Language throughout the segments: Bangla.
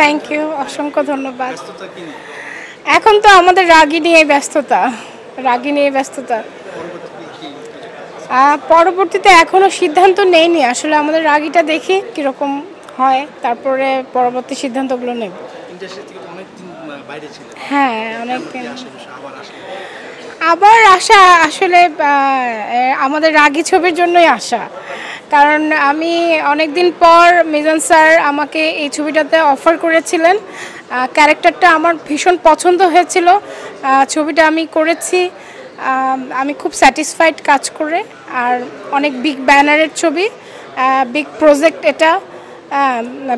thank you অসংখ্য ধন্যবাদ ব্যস্ততা কি নেই এখন তো আমাদের রাগি নিয়ে ব্যস্ততা পরবর্তীতে এখনো সিদ্ধান্ত নেইনি আসলে আমাদের রাগিটা দেখি কি রকম হয় তারপরে পরবর্তী সিদ্ধান্তগুলো নেব ইন্ডাস্ট্রি থেকে অনেক দিন বাইরে ছিলেন হ্যাঁ অনেক দিন আবার আশা আসলে আমাদের রাগি ছবির জন্যই আশা কারণ আমি অনেক দিন পর মিজান স্যার আমাকে এই ছবিটাতে অফার করেছিলেন ক্যারেক্টারটা আমার ভীষণ পছন্দ হয়েছিল ছবিটা আমি করেছি আমি খুব স্যাটিসফাইড কাজ করে আর অনেক বিগ ব্যানারের ছবি বিগ প্রজেক্ট এটা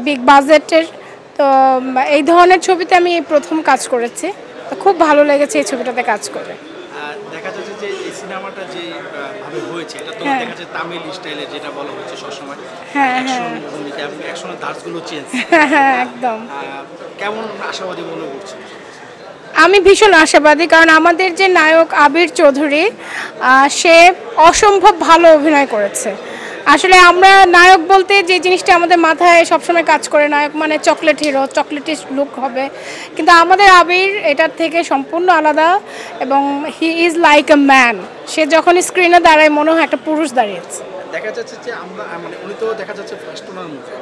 বিগ বাজেটের তো এই ধরনের ছবিতে আমি এই প্রথম কাজ করেছি তো খুব ভালো লেগেছে এই ছবিটাতে কাজ করে দেখা যাচ্ছে যে এই সিনেমাটা যে ভাবে হয়েছে এটা তো দেখা যাচ্ছে তামিল স্টাইলে যেটা বলা হচ্ছে সব সময় হ্যাঁ হ্যাঁ অ্যাকশনের ধারগুলো চেঞ্জ একদম কেমন আশাবাদী মনে হচ্ছে আমি ভীষণ আশাবাদী কারণ আমাদের যে নায়ক আবির চৌধুরী সে অসম্ভব ভালো অভিনয় করেছে আসলে আমরা নায়ক বলতে যে জিনিসটা আমাদের মাথায় সব সময় কাজ করে নায়ক মানে চকলেট হিরো চকলেটিশ লুক হবে কিন্তু আমাদের আবির এটার থেকে সম্পূর্ণ আলাদা এবং he is like a man সে যখন স্ক্রিনে দাঁড়ায় মনে হয় একটা পুরুষ দাঁড়িয়েছে দেখা যাচ্ছে যে আমরা মানে উনি তো দেখা যাচ্ছে ফার্স্ট ওনার মুখে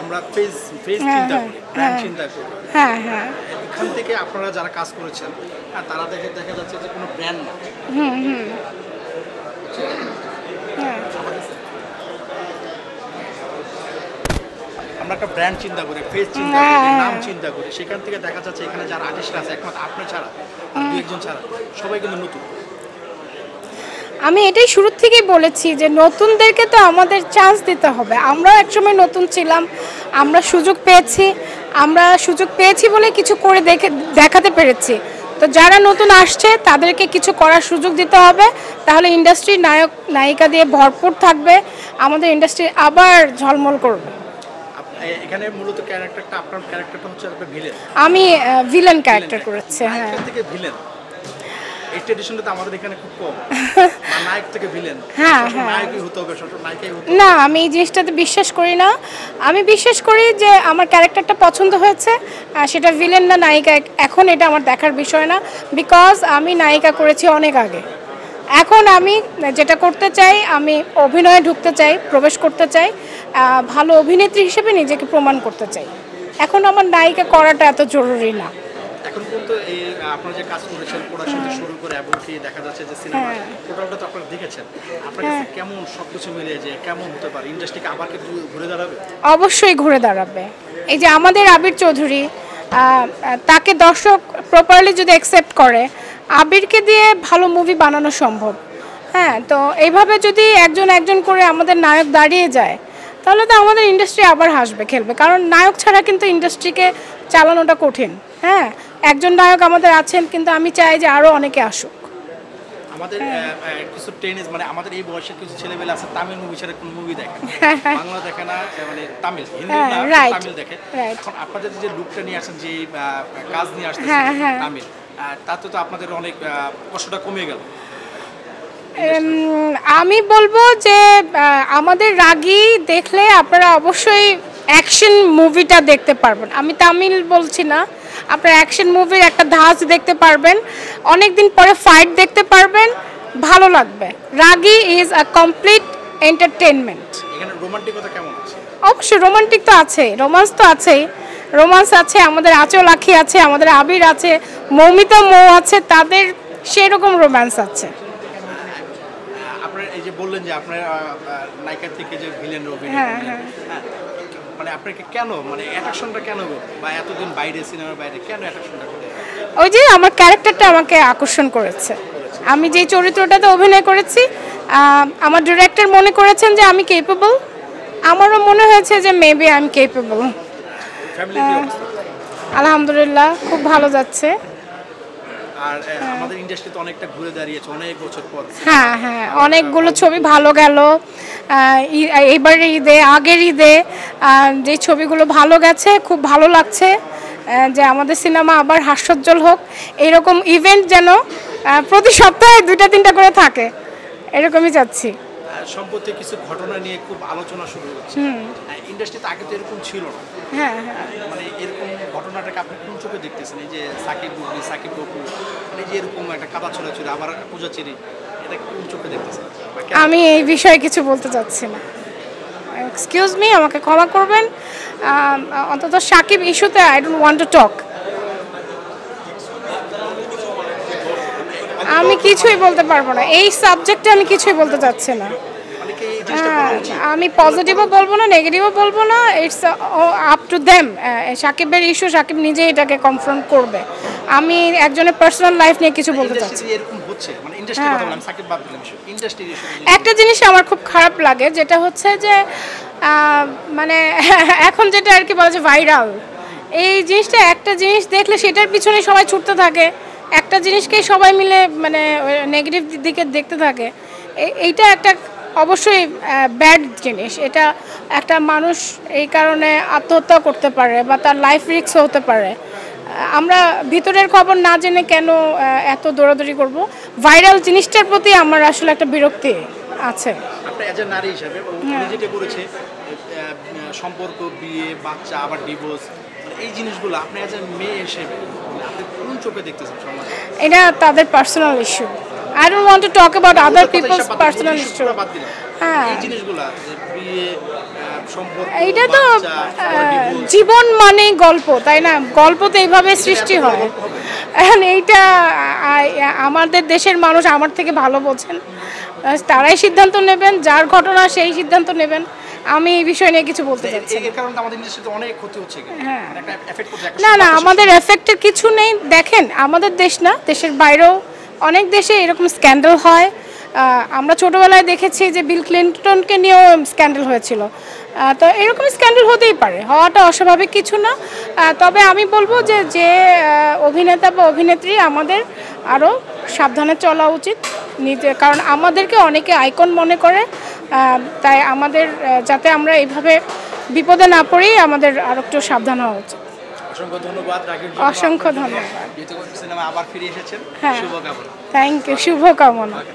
আমরা ফেজ ফেজ চিন্তা করি প্রাণ চিন্তা করি হ্যাঁ হ্যাঁ এখান থেকে আপনারা যারা কাজ করেছেন তারা দেখে দেখা যাচ্ছে যে কোনো ব্র্যান্ড না হুম হুম আমরা একটা ব্র্যান্ড চিন্তা করে ফেস চিন্তা করে নাম চিন্তা করে সেখান থেকে দেখা যাচ্ছে এখানে যারা আর্টিস্ট আছে একমাত্র আপনি ছাড়া দুইজন ছাড়া সবাই কিন্তু নতুন আমি এটাই শুরু থেকেই বলেছি যে নতুনদেরকে তো আমাদের চান্স দিতে হবে আমরাও একসময় নতুন ছিলাম আমরা সুযোগ পেয়েছি বলে কিছু করে দেখাতে পেরেছি তো যারা নতুন আসছে তাদেরকে কিছু করার সুযোগ দিতে হবে তাহলে ইন্ডাস্ট্রি নায়ক নায়িকা দিয়ে ভরপুর থাকবে আমাদের ইন্ডাস্ট্রি আবার ঝলমল করবে এখানে মূলত ক্যারেক্টারটা আপনার ক্যারেক্টারটা হচ্ছে একটা ভিলেন আমি ভিলেন ক্যারেক্টার করেছি হ্যাঁ এখান থেকে ভিলেন এই ট্র্যাডিশনটা তো আমাদের এখানে খুব কম মানে নায়ক থেকে ভিলেন হ্যাঁ নায়কই হতে হবে ছোট নায়কই হতে না আমি এই জিনিসটাতে বিশ্বাস করি না আমি বিশ্বাস করি যে আমার ক্যারেক্টারটা পছন্দ হয়েছে সেটা ভিলেন না নায়িকা এখন এটা আমার দেখার বিষয় না বিকজ আমি নায়িকা করেছি অনেক আগে এখন আমি যেটা করতে চাই আমি অভিনয়ে ঢুকতে চাই প্রবেশ করতে চাই ভালো অভিনেত্রী হিসেবে নিজেকে প্রমাণ করতে চাই এখন আমার নায়িকা করাটা এত জরুরি না এখন কিন্তু এই আপনারা যে কাজ করেছেন প্রোডাকশন থেকে শুরু করে এবং কি দেখা যাচ্ছে যে সিনেমা টোটালটা তো আপনারা দেখেছেন আপনার কাছে কেমন সবকিছু মিলে যে কেমন হতে পারে ইন্ডাস্ট্রিকে আবার কি ঘুরে দাঁড়াবে অবশ্যই ঘুরে দাঁড়াবে এই যে আমাদের আবির চৌধুরী তাকে দর্শক প্রপারলি যদি অ্যাকসেপ্ট করে আবিরকে দিয়ে ভালো মুভি বানানো সম্ভব হ্যাঁ তো এইভাবে যদি একজন করে আমাদের নায়ক দাঁড়িয়ে যায় তাহলে তো আমাদের ইন্ডাস্ট্রি আবার হাসবে খেলবে কারণ নায়ক ছাড়া কিন্তু ইন্ডাস্ট্রিকে চালানোটা কঠিন হ্যাঁ একজন নায়ক আমাদের আছেন কিন্তু আমি চাই যে আরও অনেকে আসুক আমাদের কিছু টেনিস মানে আমাদের এই বয়সের কিছু ছেলেমেয়েরা আছে তামিল মুভি ছাড়া কোন মুভি দেখে বাংলা দেখে না মানে তামিল হিন্দি না তামিল দেখে এখন আপনাদের যে লুকটা নিয়ে আসেন যে কাজ নিয়ে আসছেন তামিল তাতে তো আপনাদের অনেক কষ্টটা কমে গেল আমি বলবো যে আমাদের রাগি দেখলে আপনারা অবশ্যই অ্যাকশন মুভিটা দেখতে পারবেন আমি তামিল বলছি না আপনারা অ্যাকশন মুভির একটা ধাঁচ দেখতে পারবেন অনেক দিন পরে ফাইট দেখতে পারবেন ভালো লাগবে রাগি ইজ আ কমপ্লিট এন্টারটেইনমেন্ট এখানে রোমান্টিকতা কেমন আছে অবশ্যই রোমান্টিক তো আছে রোমান্স তো আছেই রোমান্স আছে আমাদের আঁচল আখি আছে আমাদের আবির আছে মৌমিতা মৌ আছে তাদের সেই রকম রোমান্স আছে আপনারা এই যে বললেন যে আপনারা নায়িকা থেকে যে ভিলেন মানে আপনাকে কেন মানে অ্যাট্রাকশনটা কেন বা এতদিন বাইরে সিনেমার বাইরে কেন অ্যাট্রাকশনটা ওই যে আমার ক্যারেক্টারটা আমাকে আকর্ষণ করেছে আমি যে চরিত্রটাতে অভিনয় করেছি আমার ডিরেক্টর মনে করেছেন যে আমি কেপেবল আমারও মনে হয়েছে যে মেবি আই এম কেপেবল আলহামদুলিল্লাহ খুব ভালো যাচ্ছে আর আমাদের ইন্ডাস্ট্রি তো অনেকটা ঘুরে দাঁড়িয়েছে অনেক বছর পর হ্যাঁ হ্যাঁ অনেকগুলো ছবি ভালো গেল এইবারে ঈদে আগের ঈদে যে ছবিগুলো ভালো গেছে খুব ভালো লাগছে যে আমাদের সিনেমা আবার হাস্যোজ্জ্বল হোক এরকম ইভেন্ট যেন প্রতি সপ্তাহে 2-3টা করে থাকে এরকমই চাচ্ছি সম্পত্তি কিছু ঘটনা নিয়ে খুব আলোচনা শুরু হচ্ছে ইন্ডাস্ট্রিতে, আগে তো এরকম ছিল না। হ্যাঁ হ্যাঁ, মানে এরকম ঘটনাটাকে আপনি কোন চোখে দেখতেছেন? এই যে সাকিব মুভি, সাকিব বপু, মানে যে এরকম একটা কাদা ছোলা ছিল আবার পূজা চেরি, এটা কোন চোখে দেখতেছেন? আমি এই বিষয়ে কিছু বলতে চাচ্ছি না, এক্সকিউজ মি, আমাকে ক্ষমা করবেন। অন্তত সাকিব ইস্যুতে I don't want to talk, আমি কিছুই বলতে পারবো না এই সাবজেক্টে, আমি কিছুই বলতে চাচ্ছি না। আমি পজিটিভও বলবো না, নেগেটিভও বলবো না, ইটস আপ টু দেম। সাকিবের ইস্যু, সাকিব নিজে এটাকে কনফ্রন্ট করবে, আমি একজনের পার্সোনাল লাইফ নিয়ে কিছু বলতে চাচ্ছি। একটা জিনিস আমার খুব খারাপ লাগে, যেটা হচ্ছে যে মানে এখন যেটা আর কি বলা যায় ভাইরাল, এই জিনিসটা, একটা জিনিস দেখলে সেটার পিছনে সবাই ছুটতে থাকে, একটা জিনিসকে সবাই মিলে মানে নেগেটিভ দিকে দেখতে থাকে। এইটা একটা অবশ্যই ব্যাড জিনিস, এটা একটা মানুষ এই কারণে আত্মহত্যা করতে পারে বা তার লাইফ রিস্ক হতে পারে। আমরা ভিতরের খবর না জেনে কেন এত দৌড়াদৌড়ি করব? ভাইরাল জিনিসটার প্রতি আমার আসলে একটা বিরক্তি আছে। সম্পর্ক, বিয়ে, বাচ্চা, আবার ডিভোর্স, এই জিনিসগুলো আপনি অ্যাজ এ মেয়ে হিসেবে আপনি কোন চোখে দেখতেছেন সমাজে? এটা তাদের personal issue, I don't want to talk about other people's personal issue. হ্যাঁ, এই জিনিসগুলো, বিয়ে, সম্পর্ক, এটা তো জীবন মানে গল্প, তাই না? গল্প তো এইভাবে সৃষ্টি হয়। এখন এইটা আমাদের দেশের মানুষ আমার থেকে ভালো বোঝেন, তারাই সিদ্ধান্ত নেবেন, যার ঘটনা সেই সিদ্ধান্ত নেবেন। আমি এই বিষয় নিয়ে কিছু বলতে চাচ্ছি না। না, আমাদের এফেক্টের কিছু নেই। দেখেন, আমাদের দেশ না, দেশের বাইরেও অনেক দেশে এরকম স্ক্যান্ডাল হয়। আমরা ছোটবেলায় দেখেছি যে বিল ক্লিন্টনকে নিয়েও স্ক্যান্ডাল হয়েছিল। তো এরকম স্ক্যান্ডাল হতেই পারে, হওয়াটা অস্বাভাবিক কিছু না। তবে আমি বলবো যে যে অভিনেতা বা অভিনেত্রী, আমাদের আরও সাবধানে চলা উচিত নিজে, কারণ আমাদেরকে অনেকে আইকন মনে করে। তাই আমাদের যাতে আমরা এইভাবে বিপদে না পড়ি, আমাদের আর একটু সাবধান হওয়া উচিত। অসংখ্য ধন্যবাদ, অসংখ্য ধন্যবাদ। আবার ফিরে এসেছেন, হ্যাঁ, থ্যাংক ইউ, শুভকামনা।